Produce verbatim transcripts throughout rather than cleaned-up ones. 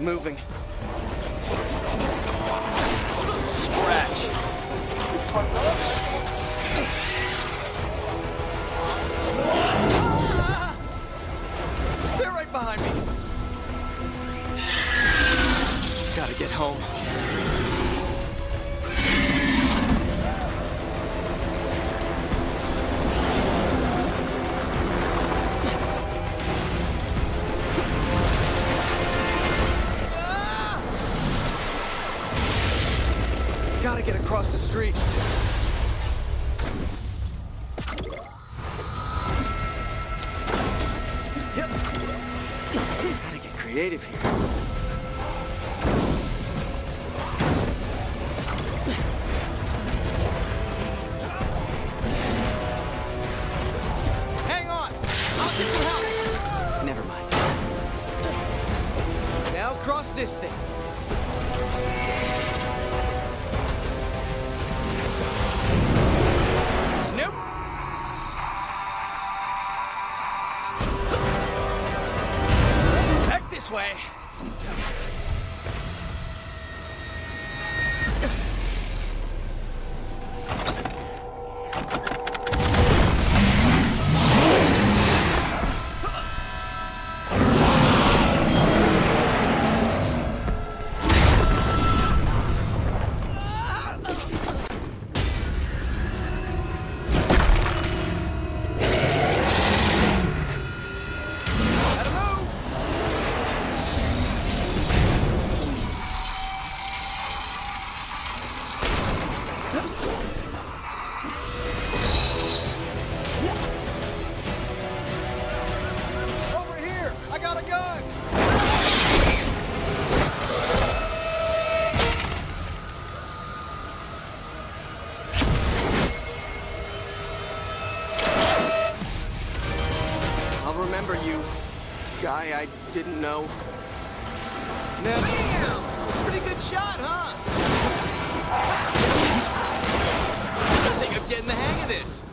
Moving. Scratch. Ah! They're right behind me. Gotta get home. Across the street. Yep. Gotta get creative here. Hang on! I'll get some help! Never mind. Now cross this thing. Way. I didn't know. Never. Bam! Pretty good shot, huh? I think I'm getting the hang of this.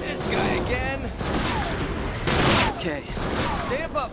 This guy again. Okay. Stamp up.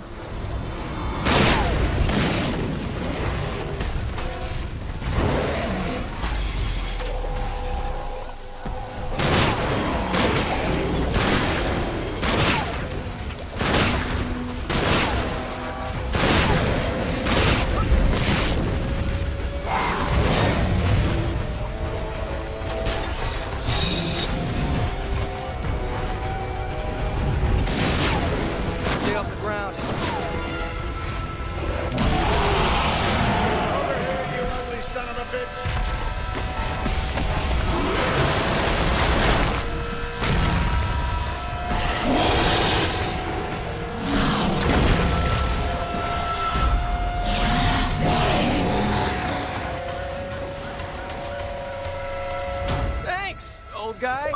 Guy?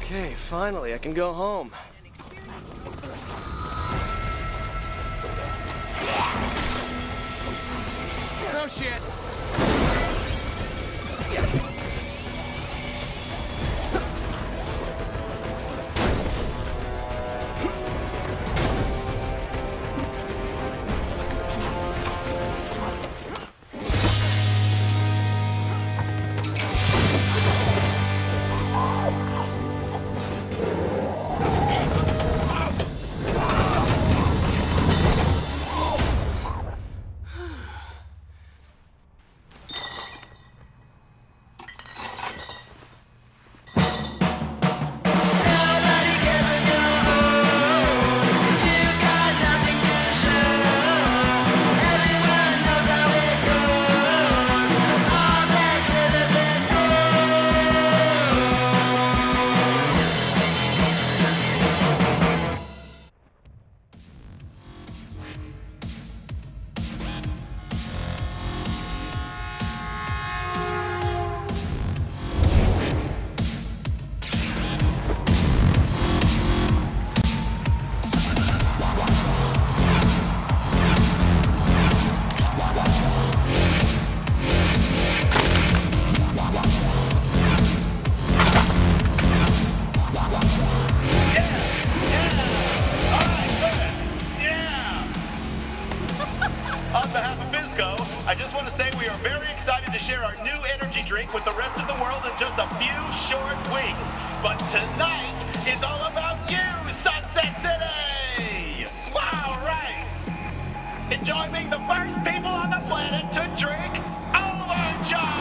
Okay, finally, I can go home. Oh, shit. FizzCo. I just want to say we are very excited to share our new energy drink with the rest of the world in just a few short weeks. But tonight is all about you, Sunset City! All right! Enjoy being the first people on the planet to drink Overcharge!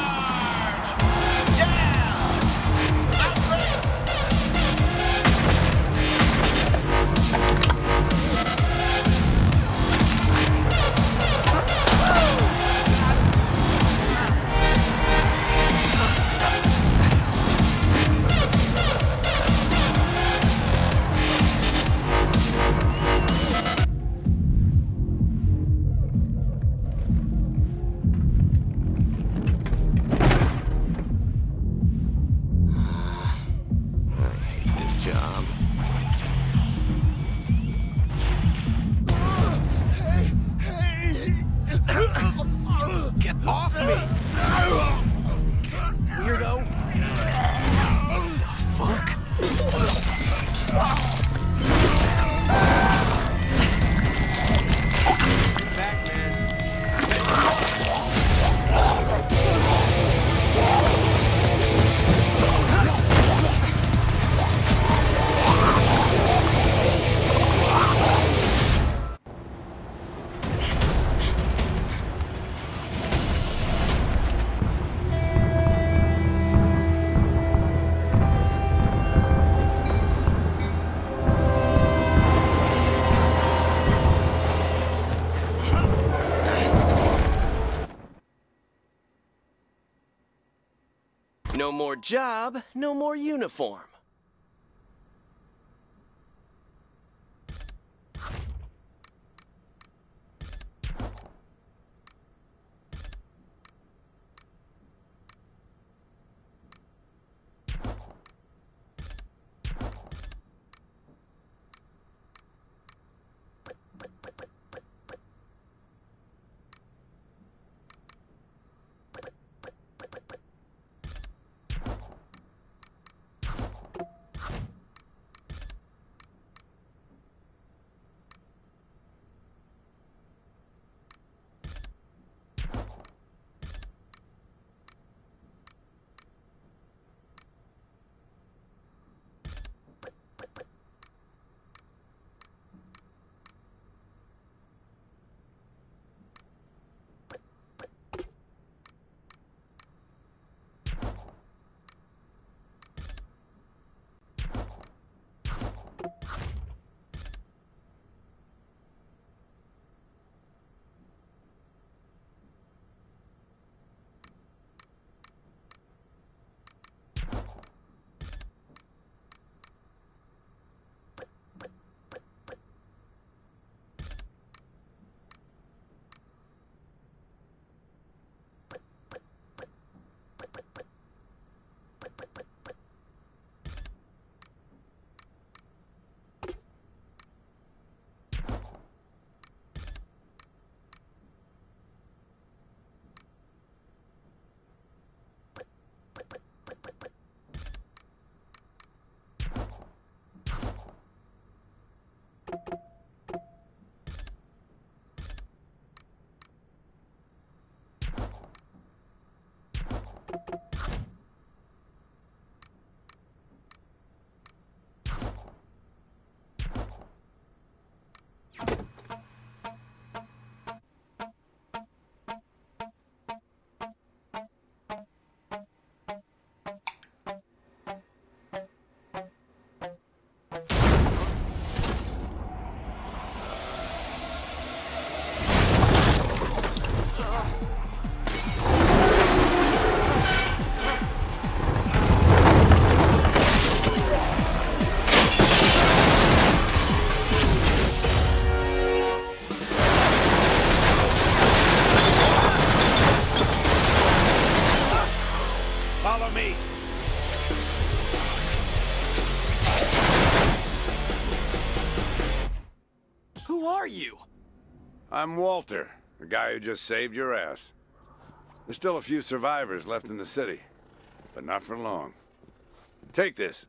Yeah! I'm ready! No more job, no more uniform. I'm Walter, the guy who just saved your ass. There's still a few survivors left in the city, but not for long. Take this.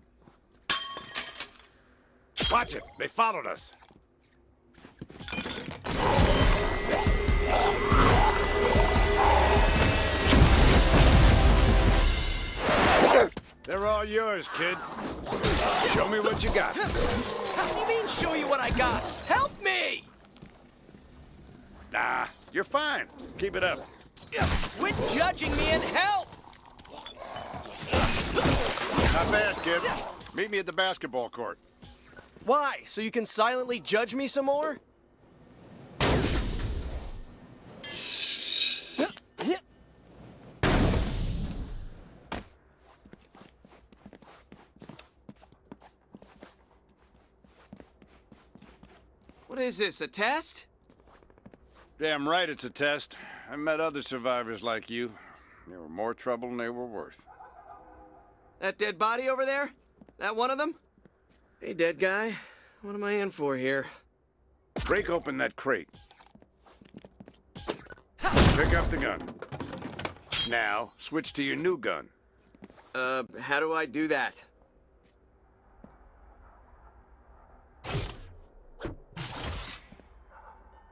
Watch it! They followed us! all yours, kid. Show me what you got. What do you mean, show you what I got? Help me! Nah, you're fine. Keep it up. Quit judging me and help! Not bad, kid. Meet me at the basketball court. Why? So you can silently judge me some more? What is this, a test? Damn right it's a test. I met other survivors like you. They were more trouble than they were worth. That dead body over there? That one of them? Hey, dead guy. What am I in for here? Break open that crate. Pick up the gun. Now, switch to your new gun. Uh, how do I do that?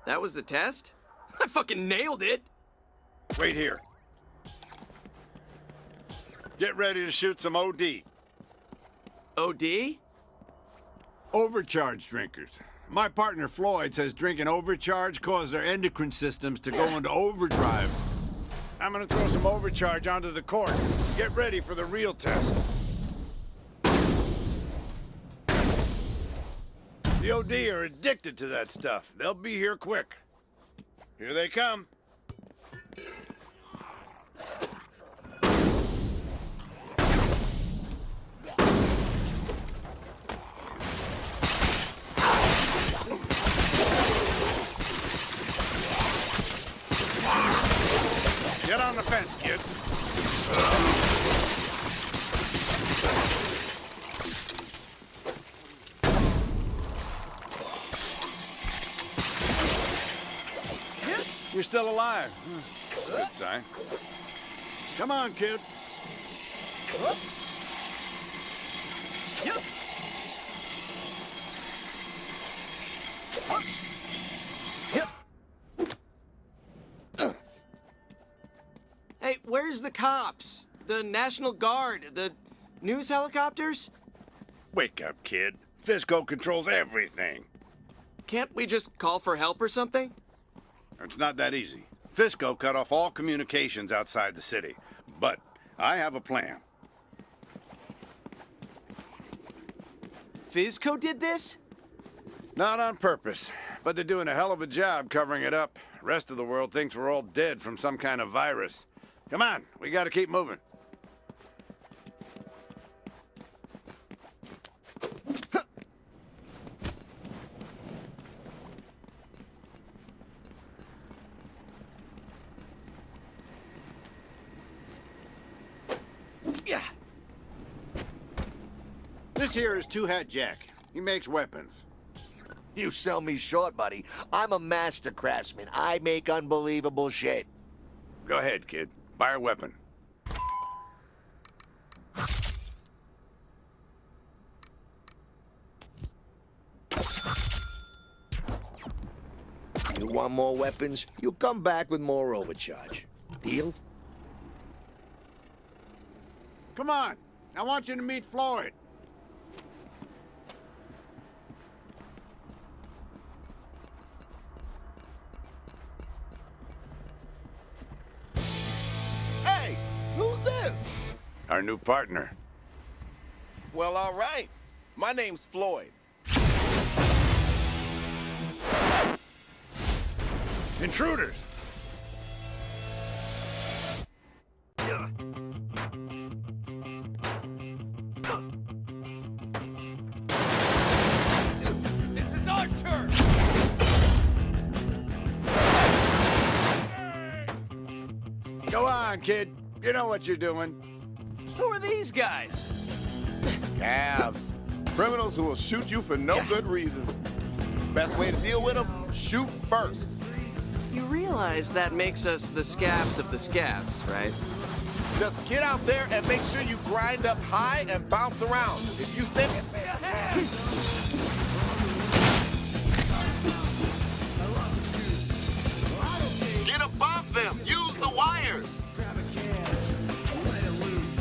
That was the test? I fucking nailed it! Wait here. Get ready to shoot some O D. O D? Overcharge drinkers. My partner Floyd says drinking overcharge caused their endocrine systems to go into overdrive. I'm gonna throw some overcharge onto the court. Get ready for the real test. The O D are addicted to that stuff. They'll be here quick. Here they come. Get on the fence, kid. You're still alive. Good sign. Come on, kid. Hey, where's the cops? The National Guard? The news helicopters? Wake up, kid. FizzCo controls everything. Can't we just call for help or something? It's not that easy. FizzCo cut off all communications outside the city, but I have a plan. FizzCo did this? Not on purpose, but they're doing a hell of a job covering it up. The rest of the world thinks we're all dead from some kind of virus. Come on, we gotta keep moving. This here is Two Hat Jack. He makes weapons. You sell me short, buddy. I'm a master craftsman. I make unbelievable shit. Go ahead, kid. Buy a weapon. You want more weapons? You come back with more overcharge. Deal? Come on. I want you to meet Floyd. Hey, who's this? Our new partner. Well, all right. My name's Floyd. Intruders! Go on, kid. You know what you're doing. Who are these guys? Scabs. Criminals who will shoot you for no yeah. good reason. Best way to deal with them, shoot first. You realize that makes us the scabs of the scabs, right? Just get out there and make sure you grind up high and bounce around. If you stick it, give me a hand. Them. Use the wires. Grab a can. Let it loose.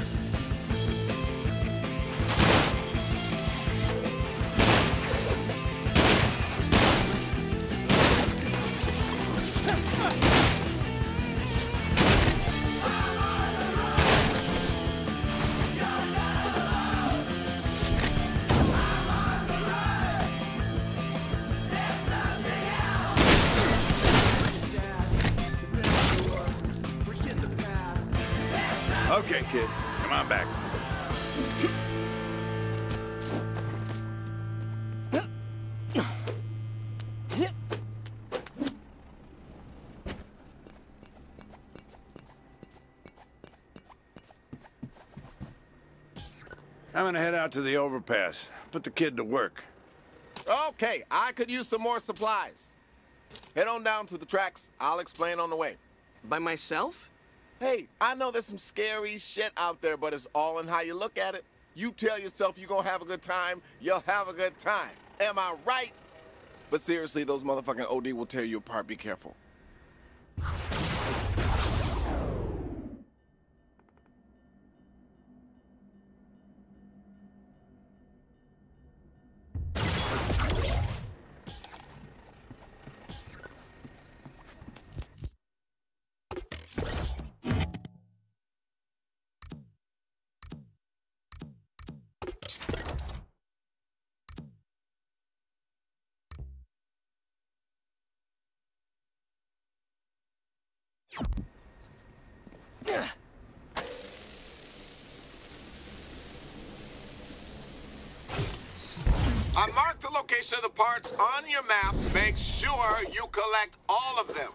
Okay, kid. Come on back. I'm gonna head out to the overpass. Put the kid to work. Okay, I could use some more supplies. Head on down to the tracks. I'll explain on the way. By myself? Hey, I know there's some scary shit out there, but it's all in how you look at it. You tell yourself you're gonna have a good time, you'll have a good time. Am I right? But seriously, those motherfucking O D will tear you apart. Be careful. I marked the location of the parts on your map. Make sure you collect all of them.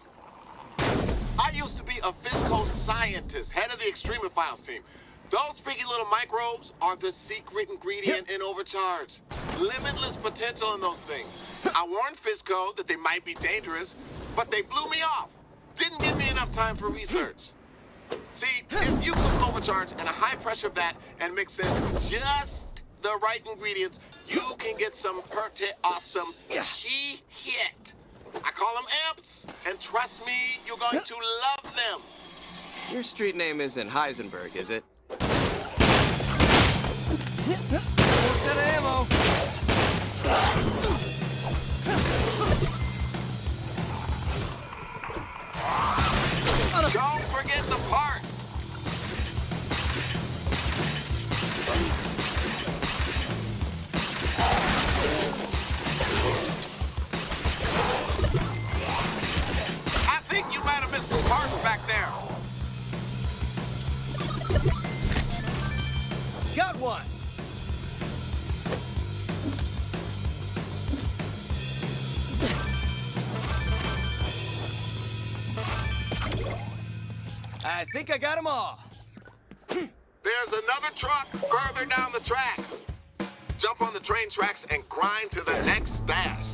I used to be a FizzCo scientist, head of the extremophiles team. Those freaky little microbes are the secret ingredient in Overcharge. Limitless potential in those things. I warned FizzCo that they might be dangerous, but they blew me off. Didn't give me enough time for research. See, if you cook Overcharge and a high pressure vat and mix in just the right ingredients, you can get some pretty awesome she hit. I call them amps, and trust me, you're going to love them. Your street name isn't Heisenberg, is it? Don't forget the parts! I think you might have missed some parts back there. Got one! I think I got them all. There's another truck further down the tracks. Jump on the train tracks and grind to the next stash.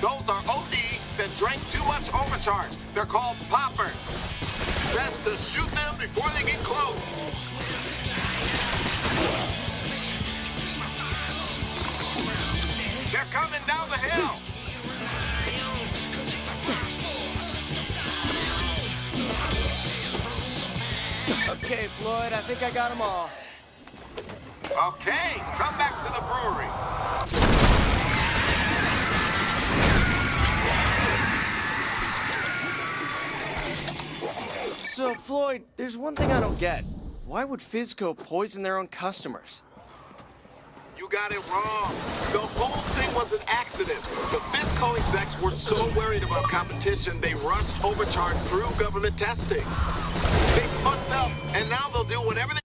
Those are O D that drank too much Overcharge. They're called poppers. Best to shoot them before they get close. They're coming down the hill. Okay, Floyd, I think I got them all. Okay, come back to the brewery. So, Floyd, there's one thing I don't get. Why would FizzCo poison their own customers? You got it wrong. The whole thing was an accident. accident. The FizzCo execs were so worried about competition, they rushed overcharge through government testing. They fucked up, and now they'll do whatever they...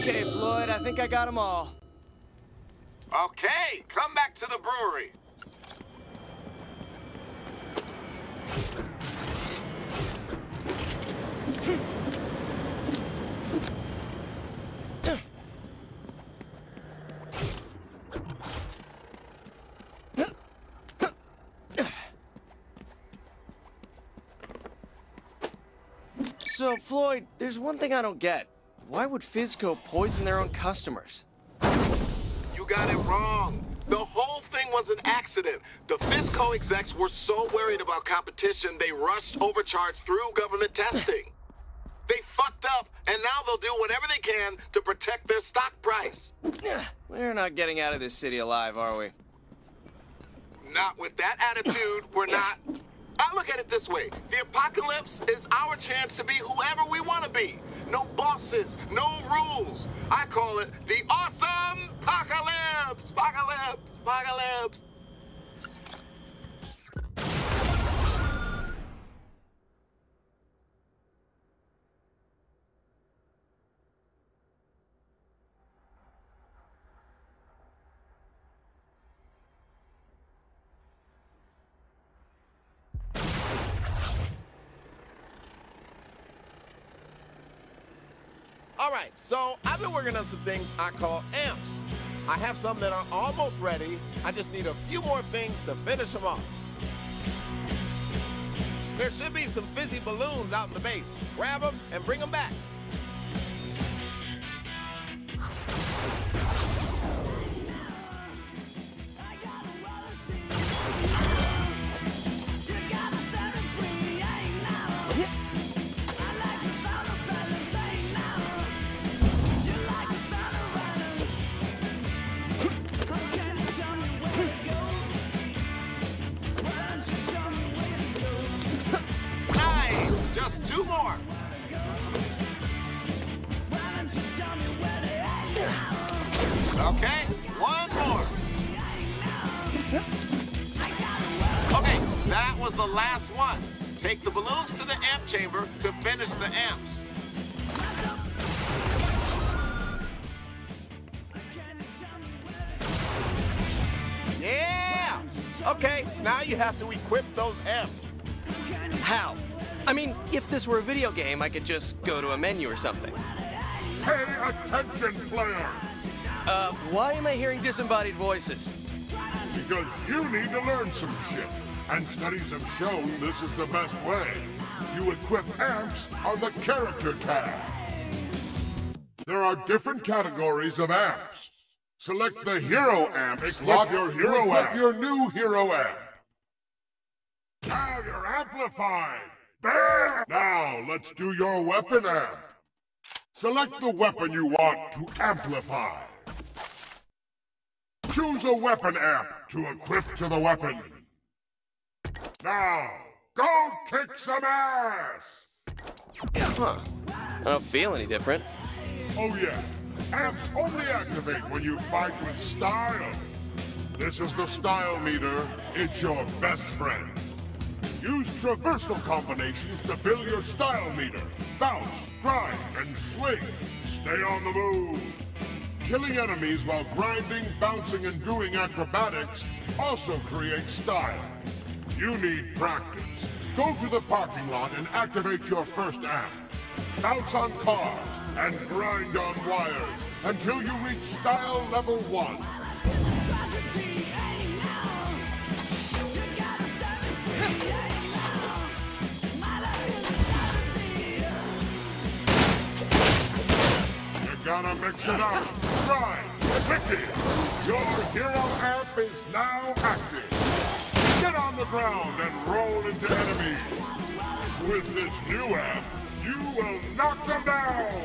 Okay, Floyd, I think I got them all. Okay, come back to the brewery. So, Floyd, there's one thing I don't get. Why would FizzCo poison their own customers? You got it wrong. The whole thing was an accident. The FizzCo execs were so worried about competition, they rushed overcharge through government testing. They fucked up, and now they'll do whatever they can to protect their stock price. We're not getting out of this city alive, are we? Not with that attitude, we're not. I look at it this way. The apocalypse is our chance to be whoever we want to be. No bosses, no rules. I call it the awesome apocalypse. Apocalypse, apocalypse. All right, so I've been working on some things I call amps. I have some that are almost ready. I just need a few more things to finish them off. There should be some fizzy balloons out in the base. Grab them and bring them back. Okay, one more. Okay, that was the last one. Take the balloons to the amp chamber to finish the amps. Yeah! Okay, now you have to equip those amps. How? I mean, if this were a video game, I could just go to a menu or something. Pay attention, player! Uh, why am I hearing disembodied voices? Because you need to learn some shit, and studies have shown this is the best way. You equip amps on the character tab. There are different categories of amps. Select the hero amp. Equip your hero amp. Your new hero amp. Now you're amplified. Bam! Now let's do your weapon amp. Select the weapon you want to amplify. Choose a weapon amp to equip to the weapon. Now, go kick some ass! Huh. I don't feel any different. Oh yeah, amps only activate when you fight with style. This is the style meter, it's your best friend. Use traversal combinations to fill your style meter. Bounce, grind, and swing. Stay on the move. Killing enemies while grinding, bouncing, and doing acrobatics also creates style. You need practice. Go to the parking lot and activate your first amp. Bounce on cars and grind on wires until you reach style level one. You gotta mix it up. Try, pick it. Your hero amp is now active. Get on the ground and roll into enemies. With this new amp, you will knock them down.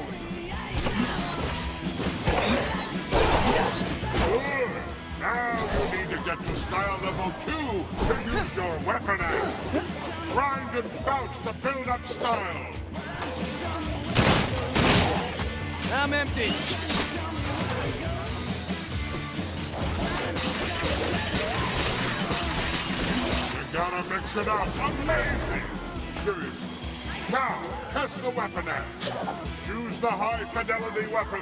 Good. Now you need to get to style level two to use your weapon amp. Grind and bounce to build up style. I'm empty. You're gonna mix it up. Amazing! Seriously. Now, test the weapon app. Use the high-fidelity weapon.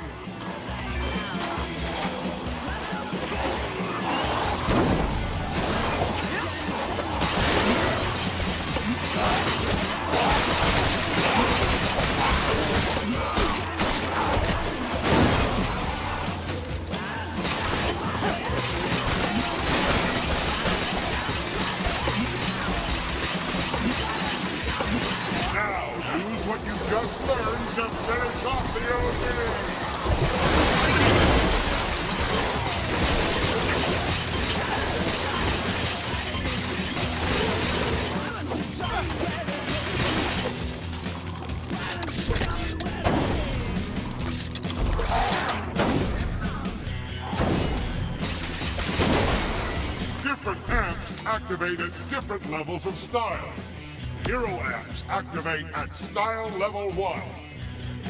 Just learn to finish off the O D. Different amps activate at different levels of style. Hero amps activate at style level one.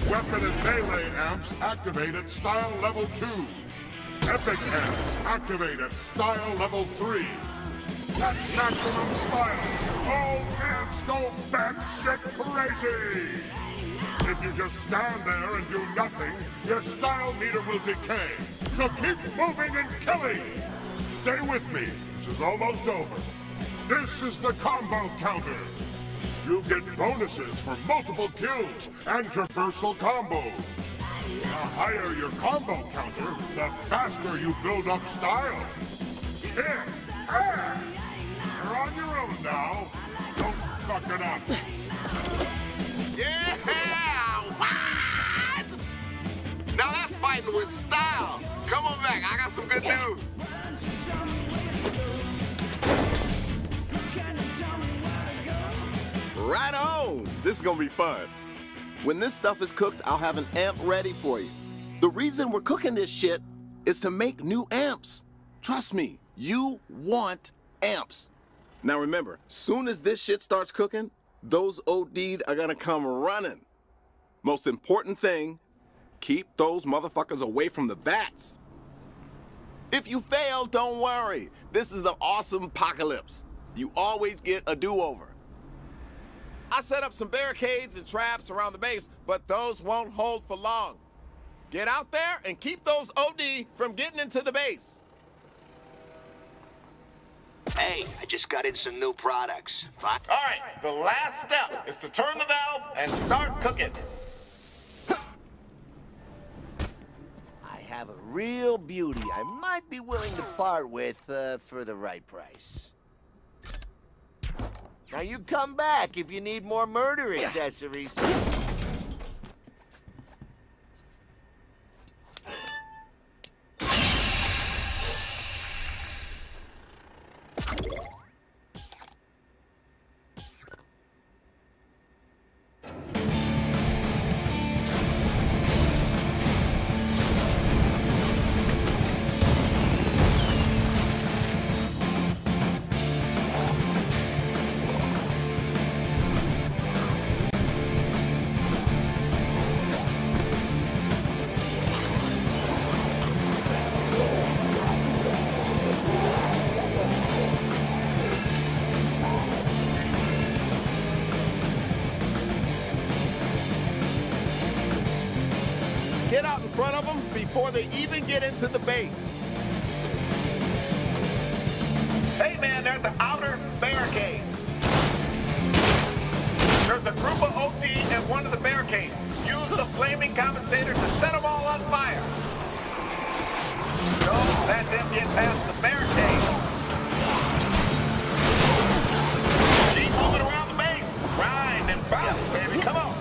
Weapon and melee amps activate at style level two. Epic amps activate at style level three. At maximum style, all amps go batshit crazy! If you just stand there and do nothing, your style meter will decay. So keep moving and killing! Stay with me, this is almost over. This is the combo counter. You get bonuses for multiple kills and traversal combos. The higher your combo counter, the faster you build up style. Here, ah! You're on your own now. Don't fuck it up. Yeah! What? Now that's fighting with style. Come on back, I got some good news. Right on! This is gonna be fun. When this stuff is cooked, I'll have an amp ready for you. The reason we're cooking this shit is to make new amps. Trust me, you want amps. Now remember, soon as this shit starts cooking, those O D'd are gonna come running. Most important thing, keep those motherfuckers away from the vats. If you fail, don't worry. This is the awesome apocalypse. You always get a do-over. I set up some barricades and traps around the base, but those won't hold for long. Get out there and keep those O D from getting into the base. Hey, I just got in some new products. Fine. All right, the last step is to turn the valve and start cooking. I have a real beauty I might be willing to part with uh, for the right price. Now you come back if you need more murder accessories. Get out in front of them before they even get into the base. Hey man, there's the outer barricade. There's a group of O D and one of the barricades. Use the flaming compensator to set them all on fire. Don't let them get past the barricade. Keep moving around the base. Grind and bounce, baby, come on.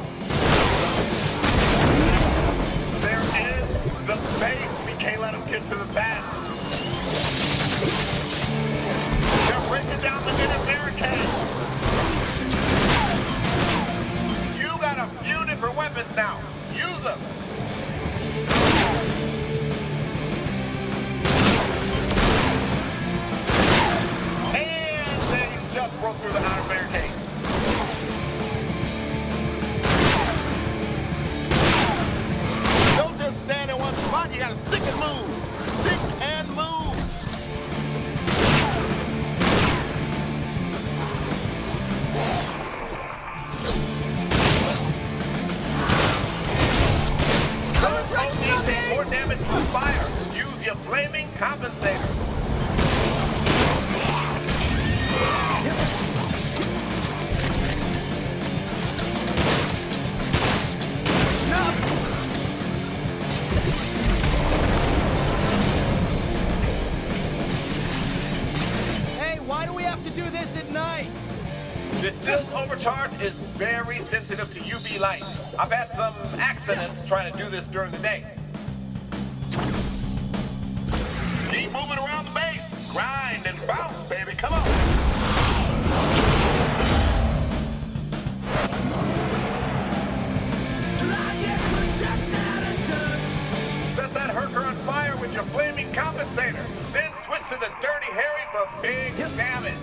The base, we can't let them get to the back. They're breaking down the middle barricade. You got a few different weapons now. Use them. do this at night. This disk overcharge is very sensitive to U V light. I've had some accidents trying to do this during the day. Keep moving around the base. Grind and bounce, baby. Come on. Set that herker on fire with your flaming compensator. Then switch to the dirty, hairy, but big damage.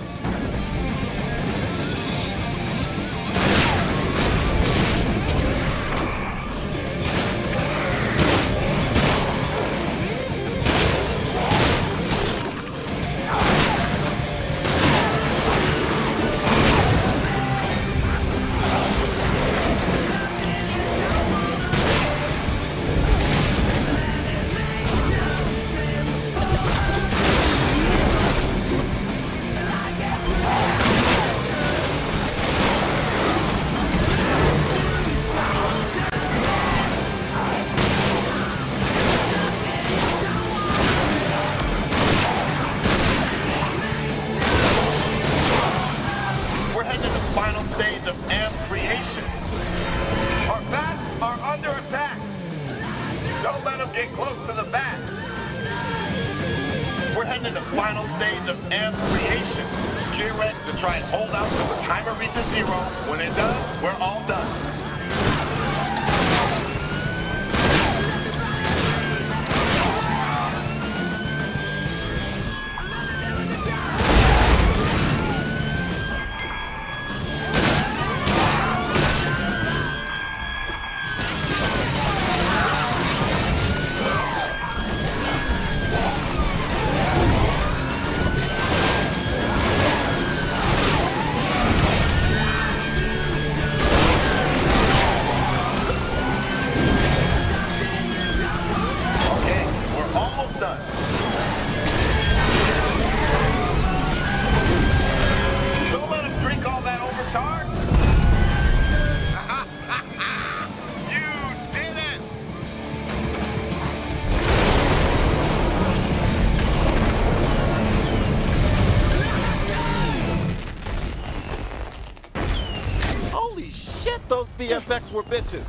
V F X were bitches.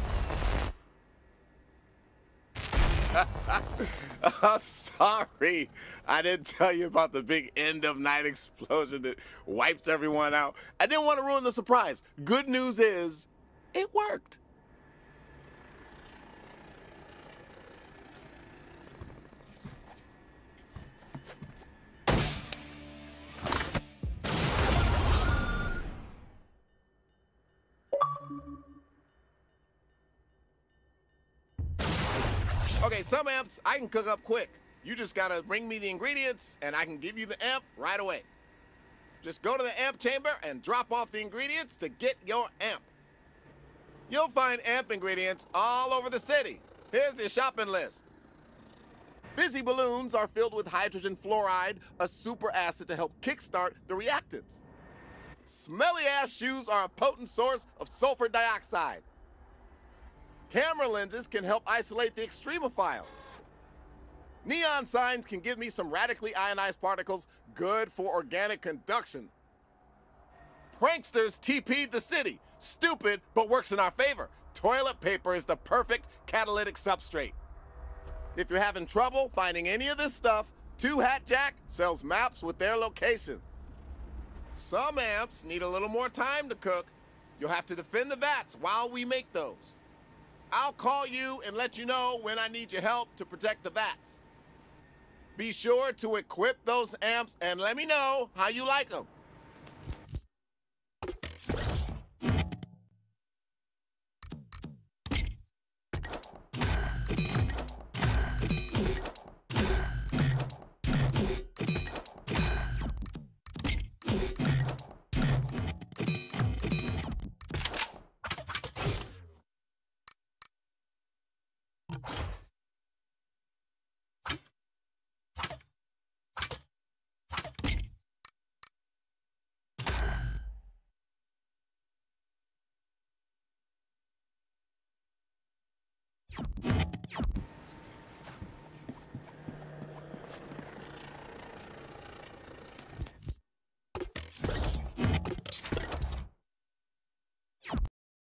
Oh, sorry, I didn't tell you about the big end of night explosion that wipes everyone out. I didn't want to ruin the surprise. Good news is, it worked. Okay, some amps I can cook up quick. You just gotta bring me the ingredients and I can give you the amp right away. Just go to the amp chamber and drop off the ingredients to get your amp. You'll find amp ingredients all over the city. Here's your shopping list. Fizzy balloons are filled with hydrogen fluoride, a super acid to help kickstart the reactants. Smelly ass shoes are a potent source of sulfur dioxide. Camera lenses can help isolate the extremophiles. Neon signs can give me some radically ionized particles, good for organic conduction. Pranksters T P'd the city. Stupid, but works in our favor. Toilet paper is the perfect catalytic substrate. If you're having trouble finding any of this stuff, Two Hat Jack sells maps with their location. Some amps need a little more time to cook. You'll have to defend the vats while we make those. I'll call you and let you know when I need your help to protect the vats. Be sure to equip those amps and let me know how you like them. You